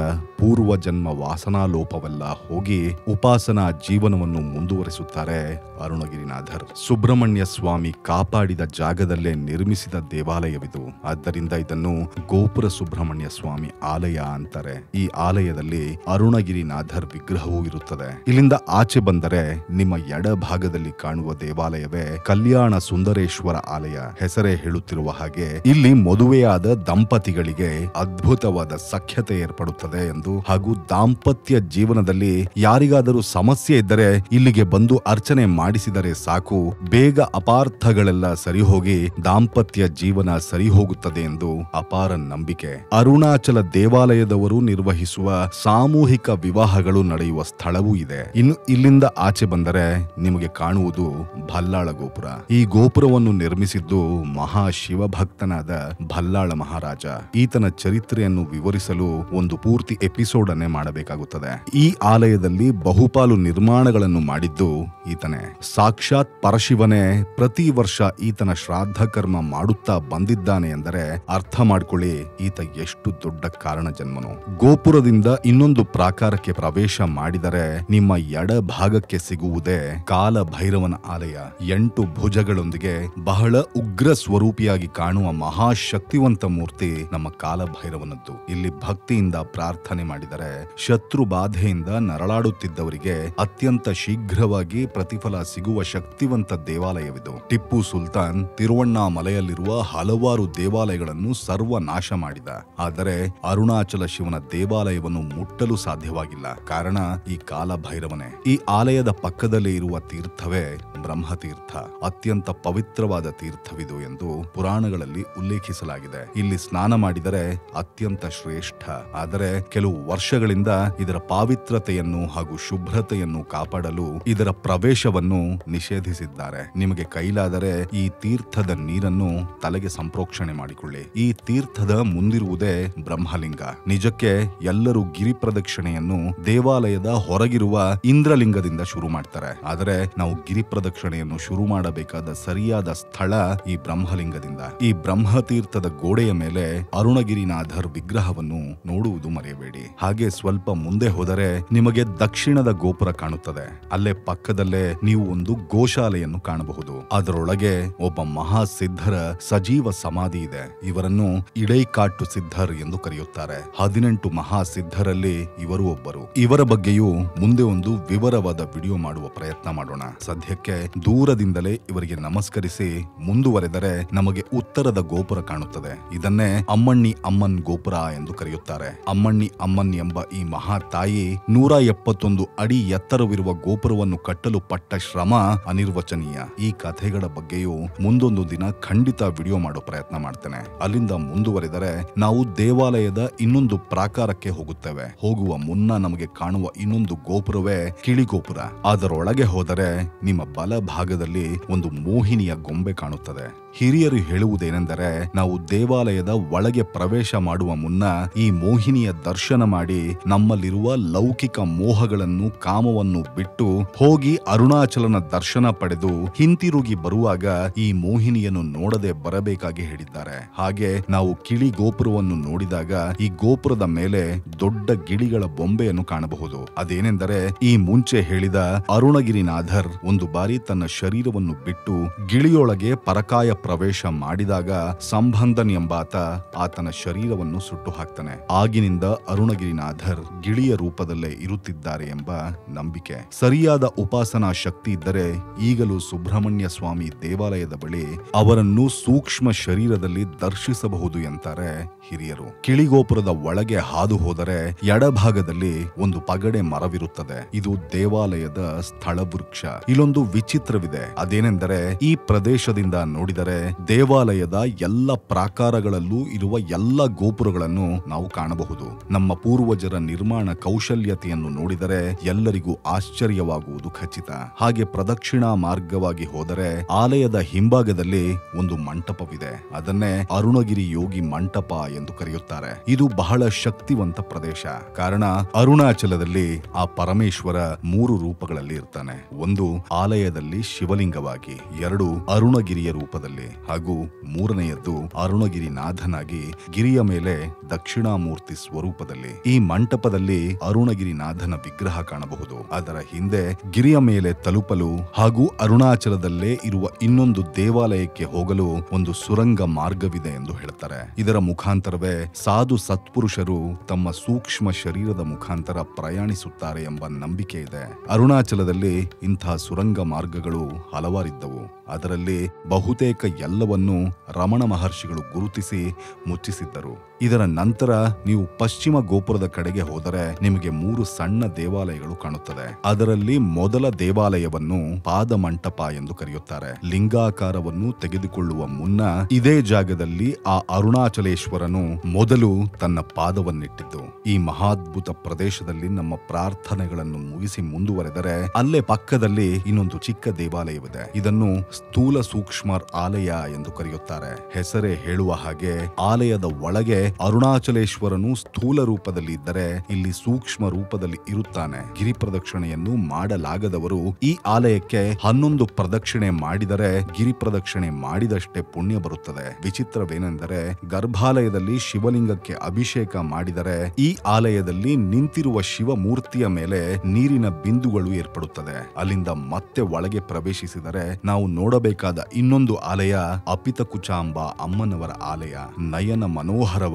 ಪೂರ್ವ ಜನ್ಮ ವಾಸನಾಲೋಪ ವೆಲ್ಲ ಹೋಗಿ ಉಪಾಸನಾ ಜೀವನವನ್ನು ಮುಂದುವರಿಸುತ್ತಾರೆ ಅರುಣಗಿರಿನಾಥರ್. ಸುಬ್ರಹ್ಮಣ್ಯ ಸ್ವಾಮಿ ಕಾಪಾಡಿದ ಜಾಗದಲ್ಲೇ ನಿರ್ಮಿಸಿದ ದೇವಾಲಯವಿದು. ಆದ್ದರಿಂದ ಇದನ್ನು ಗೋಪುರ ಸುಬ್ರಹ್ಮಣ್ಯ ಸ್ವಾಮಿ ಆಲಯ ಅಂತಾರೆ. ಈ ಆಲಯದಲ್ಲಿ ಅರುಣಗಿರಿನಾಥರ್ ವಿಗ್ರಹವೂ ಇರುತ್ತದೆ. ಇಲ್ಲಿಂದ ಆಚೆ ಬಂದರೆ ನಿಮ್ಮ ಎಡಭಾಗದಲ್ಲಿ ಕಾಣುವ ದೇವಾಲಯವೇ ಕಲ್ಯಾಣ ಸುಂದರೇಶ್ವರ ಆಲಯ. ಹೆಸರೇ ಹೇಳುತ್ತಿರುವ ಹಾಗೆ ಇಲ್ಲಿ ಮದುವೆಯಾದ ದಂಪತಿಗಳಿಗೆ ಅದ್ಭುತವಾದ ಸಖ್ಯತೆ ಏರ್ಪಡುತ್ತದೆ ಎಂದು, ಹಾಗೂ ದಾಂಪತ್ಯ ಜೀವನದಲ್ಲಿ ಯಾರಿಗಾದರೂ ಸಮಸ್ಯೆ ಇದ್ದರೆ ಇಲ್ಲಿಗೆ ಬಂದು ಅರ್ಚನೆ ಮಾಡಿಸಿದರೆ ಸಾಕು, ಬೇಗ ಅಪಾರ್ಥಗಳೆಲ್ಲ ಸರಿಹೋಗಿ ದಾಂಪತ್ಯ ಜೀವನ ಸರಿ ಹೋಗುತ್ತದೆ ಎಂದು ಅಪಾರ ನಂಬಿಕೆ. ಅರುಣಾಚಲ ದೇವಾಲಯದವರು ನಿರ್ವಹಿಸುವ ಸಾಮೂಹಿಕ ವಿವಾಹಗಳು ನಡೆಯುವ ಸ್ಥಳವೂ ಇದೆ. ಇನ್ನು ಇಲ್ಲಿಂದ ಆಚೆ ಬಂದರೆ ನಿಮಗೆ ಕಾಣುವುದು ಭಲ್ಲಾಳ ಗೋಪುರ. ಈ ಗೋಪುರವನ್ನು ನಿರ್ಮಿಸಿದ್ದು ಮಹಾ ಶಿವಭಕ್ತನಾದ ಭಲ್ಲಾಳ ಮಹಾರಾಜ. ಈತನ ಚರಿತ್ರೆಯನ್ನು ವಿವರಿಸಲು ಒಂದು ಪೂರ್ತಿ ಎಪಿಸೋಡ್ ಅನ್ನೇ ಮಾಡಬೇಕಾಗುತ್ತದೆ. ಈ ಆಲಯದಲ್ಲಿ ಬಹುಪಾಲು ನಿರ್ಮಾಣಗಳನ್ನು ಮಾಡಿದ್ದು ಈತನೇ. ಸಾಕ್ಷಾತ್ ಪರಶಿವನೇ ಪ್ರತಿ ವರ್ಷ ಈತನ ಶ್ರಾದ್ದ ಕರ್ಮ ಮಾಡುತ್ತಾ ಬಂದಿದ್ದಾನೆ ಎಂದರೆ ಅರ್ಥ ಮಾಡಿಕೊಳ್ಳಿ ಈತ ಎಷ್ಟು ದೊಡ್ಡ ಕಾರಣ ಜನ್ಮನು. ಗೋಪುರದಿಂದ ಇನ್ನೊಂದು ಪ್ರಾಕಾರಕ್ಕೆ ಪ್ರವೇಶ ಮಾಡಿದರೆ ನಿಮ್ಮ ಎಡಭಾಗಕ್ಕೆ ಸಿಗುವುದೇ ಕಾಲಭೈರವನ ಆಲಯ. ಎಂಟು ಭುಜಗಳೊಂದಿಗೆ ಬಹಳ ಉಗ್ರ ಸ್ವರೂಪಿಯಾಗಿ ಕಾಣುವ ಮಹಾಶಕ್ತಿವಂತ ಮೂರ್ತಿ ನಮ್ಮ ಕಾಲಭೈರವನದ್ದು. ಇಲ್ಲಿ ಭಕ್ತಿಯಿಂದ ಪ್ರಾರ್ಥನೆ ಮಾಡಿದರೆ ಶತ್ರು ಬಾಧೆಯಿಂದ ನರಳಾಡುತ್ತಿದ್ದವರಿಗೆ ಅತ್ಯಂತ ಶೀಘ್ರವಾಗಿ ಪ್ರತಿಫಲ ಸಿಗುವ ಶಕ್ತಿವಂತ ದೇವಾಲಯವಿದು. ಟಿಪ್ಪು ಸುಲ್ತಾನ್ ತಿರುವಣ್ಣಾಮಲೆಯಲ್ಲಿರುವ ಹಲವಾರು ದೇವಾಲಯಗಳನ್ನು ಸರ್ವನಾಶ ಮಾಡಿದ. ಆದರೆ ಅರುಣಾಚಲ ಶಿವನ ದೇವಾಲಯವನ್ನು ಮುಟ್ಟಲು ಸಾಧ್ಯವಾಗಿಲ್ಲ. ಕಾರಣ ಈ ಕಾಲಭೈರವನೇ. ಈ ಆಲಯದ ಪಕ್ಕದಲ್ಲಿ ಇರುವ ತೀರ್ಥವೇ ಬ್ರಹ್ಮ ತೀರ್ಥ. ಅತ್ಯಂತ ಪವಿತ್ರವಾದ ತೀರ್ಥವಿದು ಎಂದು ಪುರಾಣಗಳಲ್ಲಿ ಉಲ್ಲೇಖಿಸಲಾಗಿದೆ. ಇಲ್ಲಿ ಸ್ನಾನ ಮಾಡಿದರೆ ಅತ್ಯಂತ ಶ್ರೇಷ್ಠ. ಆದರೆ ಕೆಲವು ವರ್ಷಗಳಿಂದ ಇದರ ಪಾವಿತ್ರತೆಯನ್ನು ಹಾಗೂ ಶುಭ್ರತೆಯನ್ನು ಕಾಪಾಡಲು ಇದರ ಪ್ರವೇಶವನ್ನು ನಿಷೇಧಿಸಿದ್ದಾರೆ. ನಿಮಗೆ ಕೈಲಾದರೆ ಈ ತೀರ್ಥದ ನೀರನ್ನು ತಲೆಗೆ ಸಂಪ್ರೋಕ್ಷಣೆ ಮಾಡಿಕೊಳ್ಳಿ. ಈ ತೀರ್ಥದ ಮುಂದಿರುವುದೇ ಬ್ರಹ್ಮಲಿಂಗ. ನಿಜಕ್ಕೆ ಎಲ್ಲರೂ ಗಿರಿ ಪ್ರದಕ್ಷಿಣೆಯನ್ನು ದೇವಾಲಯದ ಹೊರಗಿರುವ ಇಂದ್ರಲಿಂಗದಿಂದ ಶುರು ಮಾಡ್ತಾರೆ. ಆದರೆ ನಾವು ಗಿರಿ ಪ್ರದಕ್ಷಿಣೆಯನ್ನು ಶುರು ಮಾಡಬೇಕಾದ ಸರಿಯಾದ ಸ್ಥಳ ಈ ಬ್ರಹ್ಮಲಿಂಗದಿಂದ. ಈ ಬ್ರಹ್ಮತೀರ್ಥದ ಗೋಡೆಯ ಮೇಲೆ ಅರುಣಗಿರಿನಾಥರ್ ವಿಗ್ರಹವನ್ನು ನೋಡುವುದು ಮರೆಯಬೇಡಿ. ಹಾಗೆ ಸ್ವಲ್ಪ ಮುಂದೆ ಹೋದರೆ ನಿಮಗೆ ದಕ್ಷಿಣದ ಗೋಪುರ ಕಾಣುತ್ತದೆ. ಅಲ್ಲೇ ಪಕ್ಕದಲ್ಲೇ ನೀವು ಒಂದು ಗೋಶಾಲೆಯನ್ನು ಕಾಣಬಹುದು. ಅದರೊಳಗೆ ಒಬ್ಬ ಮಹಾ ಸಿದ್ಧರ ಸಜೀವ ಸಮಾಧಿ ಇದೆ. ಇವರನ್ನು ಇಡೈಕಾಟ್ಟು ಸಿದ್ಧರ್ ಎಂದು ಕರೆಯುತ್ತಾರೆ. ಹದಿನೆಂಟು ಮಹಾ ಸಿದ್ಧರಲ್ಲಿ ಇವರು ಒಬ್ಬರು. ಇವರ ಬಗ್ಗೆಯೂ ಮುಂದೆ ಒಂದು ವಿವರವಾದ ವಿಡಿಯೋ ಮಾಡುವ ಪ್ರಯತ್ನ ಮಾಡೋಣ. ಸದ್ಯಕ್ಕೆ ದೂರದಿಂದಲೇ ಇವರಿಗೆ ನಮಸ್ಕರಿಸಿ ಮುಂದುವರೆದರೆ ನಮಗೆ ಉತ್ತರದ ಗೋಪುರ ಕಾಣುತ್ತದೆ. ಇದನ್ನೇ ಅಮ್ಮಣ್ಣಿ ಅಮ್ಮನ್ ಗೋಪುರ ಎಂದು ಕರೆಯುತ್ತಾರೆ. ಅಮ್ಮಣ್ಣಿ ಅಮ್ಮನ್ ಎಂಬ ಈ ಮಹಾ ತಾಯಿ ನೂರ ಎಪ್ಪತ್ತೊಂದು ಅಡಿ ಎತ್ತರವಿರುವ ಗೋಪುರವನ್ನು ಕಟ್ಟಲು ಪಟ್ಟ ಶ್ರಮ ಅನಿರ್ವಚನೀಯ. ಈ ಕಥೆಗಳ ಬಗ್ಗೆಯೂ ಮುಂದೊಂದು ದಿನ ಖಂಡಿತ ವಿಡಿಯೋ ಮಾಡೋ ಪ್ರಯತ್ನ ಮಾಡ್ತೇನೆ. ಅಲ್ಲಿಂದ ಮುಂದುವರೆದರೆ ನಾವು ದೇವಾಲಯದ ಇನ್ನೊಂದು ಪ್ರಾಕಾರಕ್ಕೆ ಹೋಗುತ್ತೇವೆ. ಹೋಗುವ ಮುನ್ನ ನಮಗೆ ಕಾಣುವ ಇನ್ನೊಂದು ಗೋಪುರವೇ ಕಿಳಿಗೋಪುರ. ಅದರೊಳಗೆ ಹೋದರೆ ನಿಮ್ಮ ಬಲ ಭಾಗದಲ್ಲಿ ಒಂದು ಮೋಹಿನಿಯ ಗೊಂಬೆ ಕಾಣುತ್ತದೆ. ಹಿರಿಯರು ಹೇಳುವುದೇನೆಂದರೆ ನಾವು ದೇವಾಲಯದ ಒಳಗೆ ಪ್ರವೇಶ ಮಾಡುವ ಮುನ್ನ ಈ ಮೋಹಿನಿಯ ದರ್ಶನ ಮಾಡಿ ನಮ್ಮಲ್ಲಿರುವ ಲೌಕಿಕ ಮೋಹಗಳನ್ನು, ಕಾಮವನ್ನು ಬಿಟ್ಟು ಹೋಗಿ ಅರುಣಾಚಲನ ದರ್ಶನ ಪಡೆದು ಹಿಂತಿರುಗಿ ಬರುವಾಗ ಈ ಮೋಹಿನಿಯನ್ನು ನೋಡದೆ ಬರಬೇಕಾಗಿ ಹೇಳಿದ್ದಾರೆ. ಹಾಗೆ ನಾವು ಕಿಳಿ ಗೋಪುರವನ್ನು ನೋಡಿದಾಗ ಈ ಗೋಪುರದ ಮೇಲೆ ದೊಡ್ಡ ಗಿಳಿಗಳ ಬೊಂಬೆಯನ್ನು ಕಾಣಬಹುದು. ಅದೇನೆಂದರೆ ಈ ಮುಂಚೆ ಹೇಳಿದ ಅರುಣಗಿರಿನಾಥರ್ ಒಂದು ಬಾರಿ ತನ್ನ ಶರೀರವನ್ನು ಬಿಟ್ಟು ಗಿಳಿಯೊಳಗೆ ಪರಕಾಯ ಪ್ರವೇಶ ಮಾಡಿದಾಗ ಸಂಬಂಧನ್ ಎಂಬಾತ ಆತನ ಶರೀರವನ್ನು ಸುಟ್ಟು ಹಾಕ್ತಾನೆ. ಆಗಿನಿಂದ ಅರುಣಗಿರಿನಾಥರ್ ಗಿಳಿಯ ರೂಪದಲ್ಲೇ ಇರುತ್ತಿದ್ದಾರೆ ಎಂಬ ನಂಬಿಕೆ. ಸರಿಯಾದ ಉಪಾಸನಾ ಶಕ್ತಿ ಇದ್ದರೆ ಈಗಲೂ ಸುಬ್ರಹ್ಮಣ್ಯ ಸ್ವಾಮಿ ದೇವಾಲಯದ ಬಳಿ ಅವರನ್ನು ಸೂಕ್ಷ್ಮ ಶರೀರದಲ್ಲಿ ದರ್ಶಿಸಬಹುದು ಎಂತಾರೆ ಹಿರಿಯರು. ಕಿಳಿಗೋಪುರದ ಒಳಗೆ ಹಾದು ಹೋದರೆ ಎಡಭಾಗದಲ್ಲಿ ಒಂದು ಪಗಡೆ ಮರವಿರುತ್ತದೆ. ಇದು ದೇವಾಲಯದ ಸ್ಥಳ ವೃಕ್ಷ. ಇಲ್ಲೊಂದು ವಿಚಿತ್ರವಿದೆ. ಅದೇನೆಂದರೆ ಈ ಪ್ರದೇಶದಿಂದ ನೋಡಿದರೆ ದೇವಾಲಯದ ಎಲ್ಲ ಪ್ರಾಕಾರಗಳಲ್ಲೂ ಇರುವ ಎಲ್ಲ ಗೋಪುರಗಳನ್ನು ನಾವು ಕಾಣಬಹುದು. ನಮ್ಮ ಪೂರ್ವಜರ ನಿರ್ಮಾಣ ಕೌಶಲ್ಯತೆಯನ್ನು ನೋಡಿದರೆ ಎಲ್ಲರಿಗೂ ಆಶ್ಚರ್ಯವಾಗುವುದು ಖಚಿತ. ಹಾಗೆ ಪ್ರದಕ್ಷಿಣಾ ಮಾರ್ಗವಾಗಿ ಹೋದರೆ ಆಲಯದ ಹಿಂಭಾಗದಲ್ಲಿ ಒಂದು ಮಂಟಪವಿದೆ. ಅದನ್ನೇ ಅರುಣಗಿರಿ ಯೋಗಿ ಮಂಟಪ ಎಂದು ಕರೆಯುತ್ತಾರೆ. ಇದು ಬಹಳ ಶಕ್ತಿವಂತ ಪ್ರದೇಶ. ಕಾರಣ ಅರುಣಾಚಲದಲ್ಲಿ ಆ ಪರಮೇಶ್ವರ ಮೂರು ರೂಪಗಳಲ್ಲಿ ಇರ್ತಾನೆ. ಒಂದು ಆಲಯದಲ್ಲಿ ಶಿವಲಿಂಗವಾಗಿ, ಎರಡು ಅರುಣಗಿರಿಯ ರೂಪದಲ್ಲಿ, ಹಾಗೂ ಮೂರನೆಯದ್ದು ಅರುಣಗಿರಿನಾಥನಾಗಿ ಗಿರಿಯ ಮೇಲೆ ದಕ್ಷಿಣಾಮೂರ್ತಿ ಸ್ವರೂಪದಲ್ಲಿ. ಈ ಮಂಟಪದಲ್ಲಿ ಅರುಣಗಿರಿನಾಥ ನಾಥನ ವಿಗ್ರಹ ಕಾಣಬಹುದು. ಅದರ ಹಿಂದೆ ಗಿರಿಯ ಮೇಲೆ ತಲುಪಲು ಹಾಗೂ ಅರುಣಾಚಲದಲ್ಲೇ ಇರುವ ಇನ್ನೊಂದು ದೇವಾಲಯಕ್ಕೆ ಹೋಗಲು ಒಂದು ಸುರಂಗ ಮಾರ್ಗವಿದೆ ಎಂದು ಹೇಳ್ತಾರೆ. ಇದರ ಮುಖಾಂತರವೇ ಸಾಧು ಸತ್ಪುರುಷರು ತಮ್ಮ ಸೂಕ್ಷ್ಮ ಶರೀರದ ಮುಖಾಂತರ ಪ್ರಯಾಣಿಸುತ್ತಾರೆ ಎಂಬ ನಂಬಿಕೆ ಇದೆ. ಅರುಣಾಚಲದಲ್ಲಿ ಇಂಥ ಸುರಂಗ ಮಾರ್ಗಗಳು ಹಲವಾರಿದ್ದವು. ಅದರಲ್ಲಿ ಬಹುತೇಕ ಎಲ್ಲವನ್ನೂ ರಮಣ ಮಹರ್ಷಿಗಳು ಗುರುತಿಸಿ ಮುಚ್ಚಿಸಿದ್ದರು. ಇದರ ನಂತರ ನೀವು ಪಶ್ಚಿಮ ಗೋಪುರದ ಕಡೆಗೆ ಹೋದರೆ ನಿಮಗೆ ಮೂರು ಸಣ್ಣ ದೇವಾಲಯಗಳು ಕಾಣುತ್ತದೆ. ಅದರಲ್ಲಿ ಮೊದಲ ದೇವಾಲಯವನ್ನು ಪಾದ ಮಂಟಪ ಎಂದು ಕರೆಯುತ್ತಾರೆ. ಲಿಂಗಾಕಾರವನ್ನು ತೆಗೆದುಕೊಳ್ಳುವ ಮುನ್ನ ಇದೇ ಜಾಗದಲ್ಲಿ ಆ ಅರುಣಾಚಲೇಶ್ವರನು ಮೊದಲು ತನ್ನ ಪಾದವನ್ನಿಟ್ಟಿದ್ದು. ಈ ಮಹಾದ್ಭುತ ಪ್ರದೇಶದಲ್ಲಿ ನಮ್ಮ ಪ್ರಾರ್ಥನೆಗಳನ್ನು ಮುಗಿಸಿ ಮುಂದುವರೆದರೆ ಅಲ್ಲೇ ಪಕ್ಕದಲ್ಲಿ ಇನ್ನೊಂದು ಚಿಕ್ಕ ದೇವಾಲಯವಿದೆ. ಇದನ್ನು ಸ್ಥೂಲ ಸೂಕ್ಷ್ಮ ಆಲಯ ಎಂದು ಕರೆಯುತ್ತಾರೆ. ಹೆಸರೇ ಹೇಳುವ ಹಾಗೆ ಆಲಯದ ಒಳಗೆ ಅರುಣಾಚಲೇಶ್ವರನು ಸ್ಥೂಲ ರೂಪದಲ್ಲಿ ಇದ್ದರೆ ಇಲ್ಲಿ ಸೂಕ್ಷ್ಮ ರೂಪದಲ್ಲಿ ಇರುತ್ತಾನೆ. ಗಿರಿ ಪ್ರದಕ್ಷಿಣೆಯನ್ನು ಮಾಡಲಾಗದವರು ಈ ಆಲಯಕ್ಕೆ ಹನ್ನೊಂದು ಪ್ರದಕ್ಷಿಣೆ ಮಾಡಿದರೆ ಗಿರಿ ಪ್ರದಕ್ಷಿಣೆ ಮಾಡಿದಷ್ಟೇ ಪುಣ್ಯ ಬರುತ್ತದೆ. ವಿಚಿತ್ರವೇನೆಂದರೆ ಗರ್ಭಾಲಯದಲ್ಲಿ ಶಿವಲಿಂಗಕ್ಕೆ ಅಭಿಷೇಕ ಮಾಡಿದರೆ ಈ ಆಲಯದಲ್ಲಿ ನಿಂತಿರುವ ಶಿವ ಮೂರ್ತಿಯ ಮೇಲೆ ನೀರಿನ ಬಿಂದುಗಳು ಏರ್ಪಡುತ್ತದೆ. ಅಲ್ಲಿಂದ ಮತ್ತೆ ಒಳಗೆ ಪ್ರವೇಶಿಸಿದರೆ ನಾವು ನೋಡಬೇಕಾದ ಇನ್ನೊಂದು ಆಲಯ ಅಪಿತಕುಚಾಂಬ ಅಮ್ಮನವರ ಆಲಯ. ನಯನ ಮನೋಹರವಾದ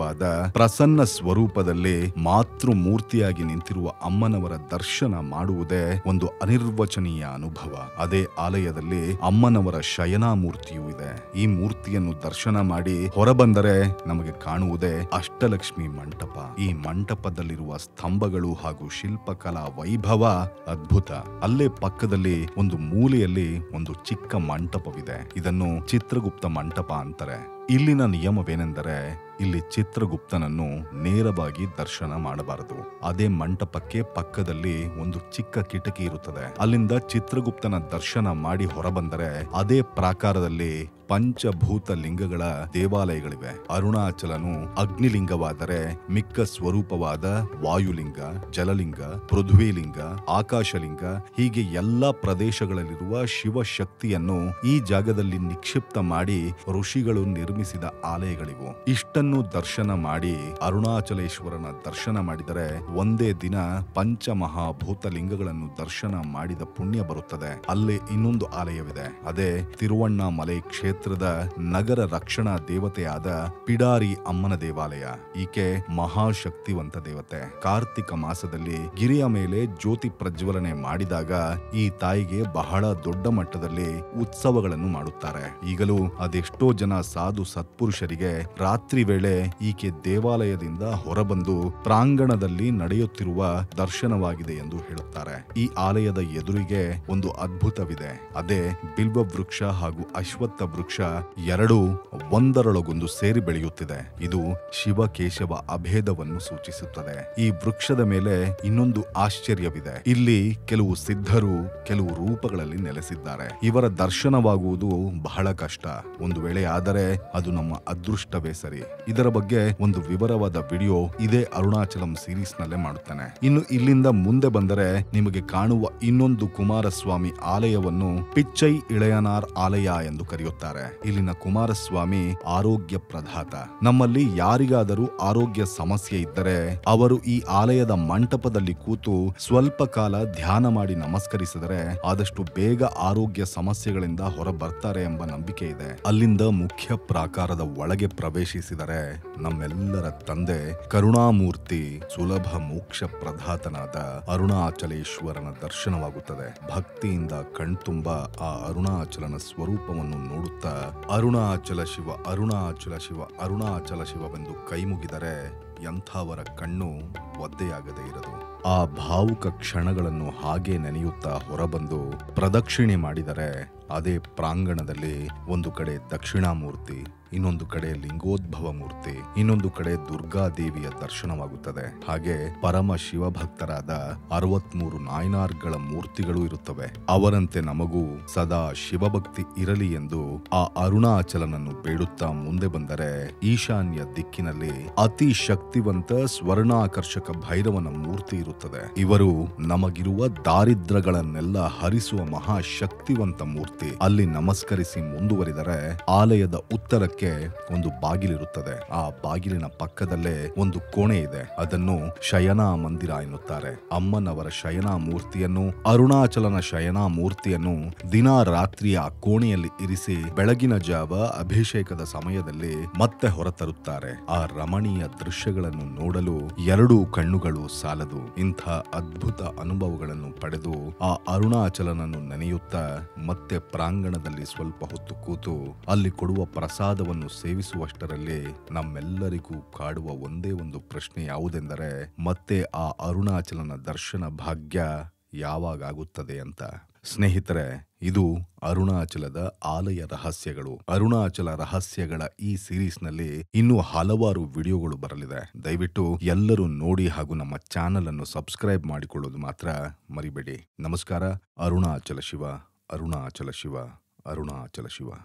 ಪ್ರಸನ್ನ ಸ್ವರೂಪದಲ್ಲಿ ಮಾತೃ ಮೂರ್ತಿಯಾಗಿ ನಿಂತಿರುವ ಅಮ್ಮನವರ ದರ್ಶನ ಮಾಡುವುದೇ ಒಂದು ಅನಿರ್ವಚನೀಯ ಅನುಭವ. ಅದೇ ಆಲಯದಲ್ಲಿ ಅಮ್ಮನವರ ಶಯನಾ ಮೂರ್ತಿಯೂ ಇದೆ. ಈ ಮೂರ್ತಿಯನ್ನು ದರ್ಶನ ಮಾಡಿ ಹೊರಬಂದರೆ ನಮಗೆ ಕಾಣುವುದೇ ಅಷ್ಟಲಕ್ಷ್ಮಿ ಮಂಟಪ. ಈ ಮಂಟಪದಲ್ಲಿರುವ ಸ್ತಂಭಗಳು ಹಾಗೂ ಶಿಲ್ಪಕಲಾ ವೈಭವ ಅದ್ಭುತ. ಅಲ್ಲೇ ಪಕ್ಕದಲ್ಲಿ ಒಂದು ಮೂಲೆಯಲ್ಲಿ ಒಂದು ಚಿಕ್ಕ ಮಂಟಪವಿದೆ. ಇದನ್ನು ಚಿತ್ರಗುಪ್ತ ಮಂಟಪ ಅಂತಾರೆ. ಇಲ್ಲಿನ ನಿಯಮವೇನೆಂದರೆ ಇಲ್ಲಿ ಚಿತ್ರಗುಪ್ತನನ್ನು ನೇರವಾಗಿ ದರ್ಶನ ಮಾಡಬಾರದು. ಅದೇ ಮಂಟಪಕ್ಕೆ ಪಕ್ಕದಲ್ಲಿ ಒಂದು ಚಿಕ್ಕ ಕಿಟಕಿ ಇರುತ್ತದೆ. ಅಲ್ಲಿಂದ ಚಿತ್ರಗುಪ್ತನ ದರ್ಶನ ಮಾಡಿ ಹೊರಬಂದರೆ ಅದೇ ಪ್ರಾಕಾರದಲ್ಲಿ ಪಂಚಭೂತ ಲಿಂಗಗಳ ದೇವಾಲಯಗಳಿವೆ. ಅರುಣಾಚಲನು ಅಗ್ನಿಲಿಂಗವಾದರೆ ಮಿಕ್ಕ ಸ್ವರೂಪವಾದ ವಾಯುಲಿಂಗ, ಜಲಲಿಂಗ, ಪೃಥ್ವಿಲಿಂಗ, ಆಕಾಶಲಿಂಗ ಹೀಗೆ ಎಲ್ಲಾ ಪ್ರದೇಶಗಳಲ್ಲಿರುವ ಶಿವಶಕ್ತಿಯನ್ನು ಈ ಜಾಗದಲ್ಲಿ ನಿಕ್ಷಿಪ್ತ ಮಾಡಿ ಋಷಿಗಳು ನಿರ್ಮಿಸಿದ ಆಲಯಗಳಿವು. ಇಷ್ಟನ್ನು ದರ್ಶನ ಮಾಡಿ ಅರುಣಾಚಲೇಶ್ವರನ ದರ್ಶನ ಮಾಡಿದರೆ ಒಂದೇ ದಿನ ಪಂಚಮಹಾಭೂತ ಲಿಂಗಗಳನ್ನು ದರ್ಶನ ಮಾಡಿದ ಪುಣ್ಯ ಬರುತ್ತದೆ. ಅಲ್ಲೇ ಇನ್ನೊಂದು ಆಲಯವಿದೆ. ಅದೇ ತಿರುವಣ್ಣಾಮಲೈ ಕ್ಷೇತ್ರ ಕ್ಷೇತ್ರದ ನಗರ ರಕ್ಷಣಾ ದೇವತೆಯಾದ ಪಿಡಾರಿ ಅಮ್ಮನ ದೇವಾಲಯ. ಈಕೆ ಮಹಾಶಕ್ತಿವಂತ ದೇವತೆ. ಕಾರ್ತಿಕ ಮಾಸದಲ್ಲಿ ಗಿರಿಯ ಮೇಲೆ ಜ್ಯೋತಿ ಪ್ರಜ್ವಲನೆ ಮಾಡಿದಾಗ ಈ ತಾಯಿಗೆ ಬಹಳ ದೊಡ್ಡ ಮಟ್ಟದಲ್ಲಿ ಉತ್ಸವಗಳನ್ನು ಮಾಡುತ್ತಾರೆ. ಈಗಲೂ ಅದೆಷ್ಟೋ ಜನ ಸಾಧು ಸತ್ಪುರುಷರಿಗೆ ರಾತ್ರಿ ವೇಳೆ ಈಕೆ ದೇವಾಲಯದಿಂದ ಹೊರಬಂದು ಪ್ರಾಂಗಣದಲ್ಲಿ ನಡೆಯುತ್ತಿರುವ ದರ್ಶನವಾಗಿದೆ ಎಂದು ಹೇಳುತ್ತಾರೆ. ಈ ಆಲಯದ ಎದುರಿಗೆ ಒಂದು ಅದ್ಭುತವಿದೆ. ಅದೇ ಬಿಲ್ವ ವೃಕ್ಷ ಹಾಗೂ ಅಶ್ವತ್ಥ ವೃಕ್ಷ ಎರಡು ಒಂದರೊಳಗೊಂದು ಸೇರಿ ಬೆಳೆಯುತ್ತಿದೆ. ಇದು ಶಿವ ಕೇಶವ ಅಭೇದವನ್ನು ಸೂಚಿಸುತ್ತದೆ. ಈ ವೃಕ್ಷದ ಮೇಲೆ ಇನ್ನೊಂದು ಆಶ್ಚರ್ಯವಿದೆ. ಇಲ್ಲಿ ಕೆಲವು ಸಿದ್ಧರು ಕೆಲವು ರೂಪಗಳಲ್ಲಿ ನೆಲೆಸಿದ್ದಾರೆ. ಇವರ ದರ್ಶನವಾಗುವುದು ಬಹಳ ಕಷ್ಟ. ಒಂದು ವೇಳೆ ಆದರೆ ಅದು ನಮ್ಮ ಅದೃಷ್ಟವೇ ಸರಿ. ಇದರ ಬಗ್ಗೆ ಒಂದು ವಿವರವಾದ ವಿಡಿಯೋ ಇದೇ ಅರುಣಾಚಲಂ ಸೀರೀಸ್ ನಲ್ಲೇ ಮಾಡುತ್ತಾನೆ. ಇನ್ನು ಇಲ್ಲಿಂದ ಮುಂದೆ ಬಂದರೆ ನಿಮಗೆ ಕಾಣುವ ಇನ್ನೊಂದು ಕುಮಾರಸ್ವಾಮಿ ಆಲಯವನ್ನು ಪಿಚ್ಚೈ ಇಳೆಯನಾರ್ ಆಲಯ ಎಂದು ಕರೆಯುತ್ತಾರೆ. ಇಲ್ಲಿನ ಕುಮಾರಸ್ವಾಮಿ ಆರೋಗ್ಯ ಪ್ರಧಾತ. ನಮ್ಮಲ್ಲಿ ಯಾರಿಗಾದರೂ ಆರೋಗ್ಯ ಸಮಸ್ಯೆ ಇದ್ದರೆ ಅವರು ಈ ಆಲಯದ ಮಂಟಪದಲ್ಲಿ ಕೂತು ಸ್ವಲ್ಪ ಕಾಲ ಧ್ಯಾನ ಮಾಡಿ ನಮಸ್ಕರಿಸಿದರೆ ಆದಷ್ಟು ಬೇಗ ಆರೋಗ್ಯ ಸಮಸ್ಯೆಗಳಿಂದ ಹೊರ ಬರ್ತಾರೆ ಎಂಬ ನಂಬಿಕೆ ಇದೆ. ಅಲ್ಲಿಂದ ಮುಖ್ಯ ಪ್ರಾಕಾರದ ಒಳಗೆ ಪ್ರವೇಶಿಸಿದರೆ ನಮ್ಮೆಲ್ಲರ ತಂದೆ ಕರುಣಾಮೂರ್ತಿ ಸುಲಭ ಮೋಕ್ಷ ಪ್ರಧಾತನಾದ ಅರುಣಾಚಲೇಶ್ವರನ ದರ್ಶನವಾಗುತ್ತದೆ. ಭಕ್ತಿಯಿಂದ ಕಣ್ತುಂಬ ಆ ಅರುಣಾಚಲನ ಸ್ವರೂಪವನ್ನು ನೋಡುತ್ತಾರೆ. ಅರುಣಾಚಲ ಶಿವ ಅರುಣಾಚಲ ಶಿವ ಅರುಣಾಚಲ ಶಿವವೆಂದು ಕೈಮುಗಿದರೆ ಎಂಥವರ ಕಣ್ಣು ಒದ್ದೆಯಾಗದೇ ಇರದು. ಆ ಭಾವುಕ ಕ್ಷಣಗಳನ್ನು ಹಾಗೆ ನೆನೆಯುತ್ತಾ ಹೊರಬಂದು ಪ್ರದಕ್ಷಿಣೆ ಮಾಡಿದರೆ ಅದೇ ಪ್ರಾಂಗಣದಲ್ಲಿ ಒಂದು ಕಡೆ ದಕ್ಷಿಣಾ ಮೂರ್ತಿ, ಇನ್ನೊಂದು ಕಡೆ ಲಿಂಗೋದ್ಭವ ಮೂರ್ತಿ, ಇನ್ನೊಂದು ಕಡೆ ದುರ್ಗಾದೇವಿಯ ದರ್ಶನವಾಗುತ್ತದೆ. ಹಾಗೆ ಪರಮ ಶಿವಭಕ್ತರಾದ ಅರವತ್ಮೂರು ನಾಯನಾರ್ಗಳ ಮೂರ್ತಿಗಳು ಇರುತ್ತವೆ. ಅವರಂತೆ ನಮಗೂ ಸದಾ ಶಿವಭಕ್ತಿ ಇರಲಿ ಎಂದು ಆ ಅರುಣಾಚಲನನ್ನು ಬೇಡುತ್ತಾ ಮುಂದೆ ಬಂದರೆ ಈಶಾನ್ಯ ದಿಕ್ಕಿನಲ್ಲಿ ಅತಿ ಶಕ್ತಿವಂತ ಸ್ವರ್ಣಾಕರ್ಷಕ ಭೈರವನ ಮೂರ್ತಿ ಇರುತ್ತದೆ. ಇವರು ನಮಗಿರುವ ದಾರಿದ್ರ್ಯಗಳನ್ನೆಲ್ಲ ಹರಿಸುವ ಮಹಾಶಕ್ತಿವಂತ ಮೂರ್ತಿ. ಅಲ್ಲಿ ನಮಸ್ಕರಿಸಿ ಮುಂದುವರಿದರೆ ಆಲಯದ ಉತ್ತರಕ್ಕೆ ದೇವಸ್ಥಾನಕ್ಕೆ ಒಂದು ಬಾಗಿಲಿರುತ್ತದೆ. ಆ ಬಾಗಿಲಿನ ಪಕ್ಕದಲ್ಲೇ ಒಂದು ಕೋಣೆ ಇದೆ. ಅದನ್ನು ಶಯನ ಮಂದಿರ ಎನ್ನುತ್ತಾರೆ. ಅಮ್ಮನವರ ಶಯನ ಮೂರ್ತಿಯನ್ನು, ಅರುಣಾಚಲನ ಶಯನ ಮೂರ್ತಿಯನ್ನು ದಿನ ರಾತ್ರಿ ಆ ಕೋಣೆಯಲ್ಲಿ ಇರಿಸಿ ಬೆಳಗಿನ ಜಾವ ಅಭಿಷೇಕದ ಸಮಯದಲ್ಲಿ ಮತ್ತೆ ಹೊರತರುತ್ತಾರೆ. ಆ ರಮಣೀಯ ದೃಶ್ಯಗಳನ್ನು ನೋಡಲು ಎರಡೂ ಕಣ್ಣುಗಳು ಸಾಲದು. ಇಂಥ ಅದ್ಭುತ ಅನುಭವಗಳನ್ನು ಪಡೆದು ಆ ಅರುಣಾಚಲನನ್ನು ನೆನೆಯುತ್ತಾ ಮತ್ತೆ ಪ್ರಾಂಗಣದಲ್ಲಿ ಸ್ವಲ್ಪ ಹೊತ್ತು ಕೂತು ಅಲ್ಲಿ ಕೊಡುವ ಪ್ರಸಾದವನ್ನು ಸೇವಿಸುವಷ್ಟರಲ್ಲಿ ನಮ್ಮೆಲ್ಲರಿಗೂ ಕಾಡುವ ಒಂದೇ ಒಂದು ಪ್ರಶ್ನೆ ಯಾವುದೆಂದರೆ, ಮತ್ತೆ ಆ ಅರುಣಾಚಲನ ದರ್ಶನ ಭಾಗ್ಯ ಯಾವಾಗಾಗುತ್ತದೆ ಅಂತ. ಸ್ನೇಹಿತರೆ, ಇದು ಅರುಣಾಚಲದ ಆಲಯ ರಹಸ್ಯಗಳು. ಅರುಣಾಚಲ ರಹಸ್ಯಗಳ ಈ ಸೀರೀಸ್ನಲ್ಲಿ ಇನ್ನೂ ಹಲವಾರು ವಿಡಿಯೋಗಳು ಬರಲಿದೆ. ದಯವಿಟ್ಟು ಎಲ್ಲರೂ ನೋಡಿ ಹಾಗೂ ನಮ್ಮ ಚಾನೆಲ್ ಅನ್ನು ಸಬ್ಸ್ಕ್ರೈಬ್ ಮಾಡಿಕೊಳ್ಳೋದು ಮಾತ್ರ ಮರಿಬೇಡಿ. ನಮಸ್ಕಾರ. ಅರುಣಾಚಲ ಶಿವ, ಅರುಣಾಚಲ ಶಿವ, ಅರುಣಾಚಲ ಶಿವ.